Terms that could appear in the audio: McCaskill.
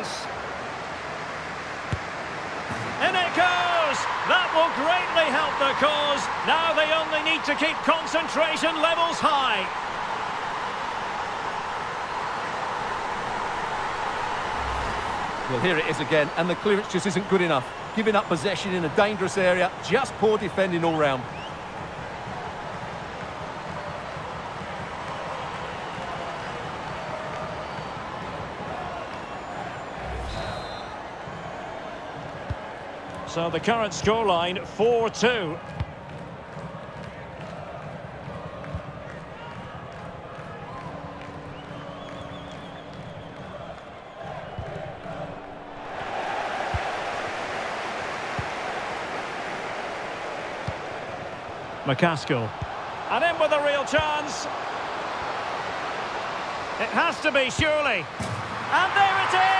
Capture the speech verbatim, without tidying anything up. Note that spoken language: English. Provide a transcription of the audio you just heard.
chance. In it goes! That will greatly help the cause. Now they only need to keep concentration levels high. Well, here it is again, and the clearance just isn't good enough. Giving up possession in a dangerous area, just poor defending all round. So the current scoreline, four two. McCaskill. And in with a real chance. It has to be, surely. And there it is!